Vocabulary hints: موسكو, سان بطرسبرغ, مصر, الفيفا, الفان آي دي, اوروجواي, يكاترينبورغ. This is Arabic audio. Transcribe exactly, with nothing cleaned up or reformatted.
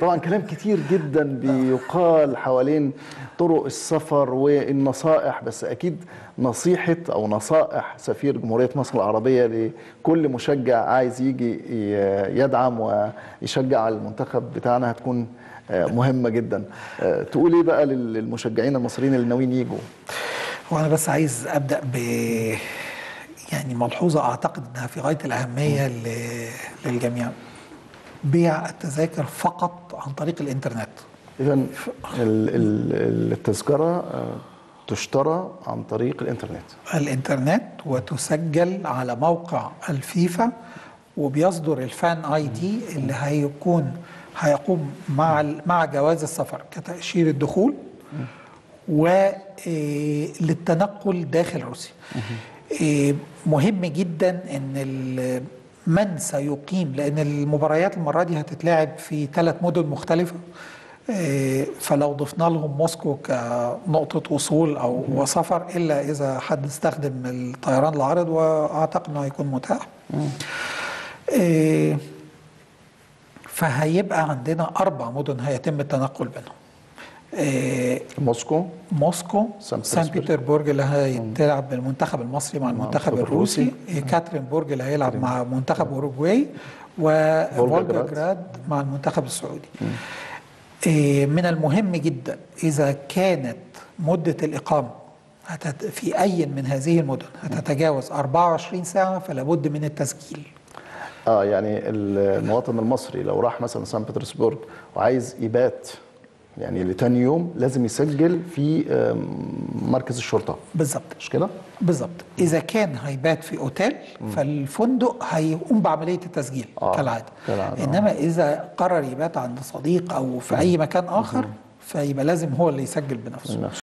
طبعا كلام كتير جدا بيقال حوالين طرق السفر والنصائح، بس اكيد نصيحه او نصائح سفير جمهوريه مصر العربيه لكل مشجع عايز يجي يدعم ويشجع المنتخب بتاعنا هتكون مهمه جدا. تقول ايه بقى للمشجعين المصريين اللي ناويين يجوا؟ وانا بس عايز ابدا ب يعني ملحوظه اعتقد انها في غايه الاهميه ل... للجميع. بيع التذاكر فقط عن طريق الانترنت. اذا التذكره تشترى عن طريق الانترنت. الانترنت وتسجل على موقع الفيفا، وبيصدر الفان آي دي اللي هيكون هيقوم مع مع جواز السفر كتأشيرة دخول وللتنقل داخل روسيا. مهم جدا ان من سيقيم، لأن المباريات المرة دي هتتلعب في ثلاث مدن مختلفة، فلو ضفنا لهم موسكو كنقطة وصول أو وسفر إلا إذا حد استخدم الطيران العارض، وأعتقد أنه هيكون متاح. فهيبقى عندنا أربع مدن هيتم التنقل بينهم، موسكو موسكو سان بطرسبرغ اللي هيلعب المنتخب المصري مع المنتخب الروسي، يكاترينبورغ اللي هيلعب مع منتخب اوروجواي، وفولجاجراد مع المنتخب السعودي. من المهم جدا إذا كانت مدة الإقامة في أي من هذه المدن هتتجاوز أربعة وعشرين ساعة فلا بد من التسجيل. اه يعني المواطن المصري لو راح مثلا سان بطرسبرغ وعايز يبات يعني لتاني يوم لازم يسجل في مركز الشرطه. بالظبط، مش كده؟ بالظبط. اذا كان هيبات في اوتيل فالفندق هيقوم بعمليه التسجيل آه. كالعاده. كالعادة انما آه. اذا قرر يبات عند صديق او في م. اي مكان اخر م. فيبقى لازم هو اللي يسجل بنفسه.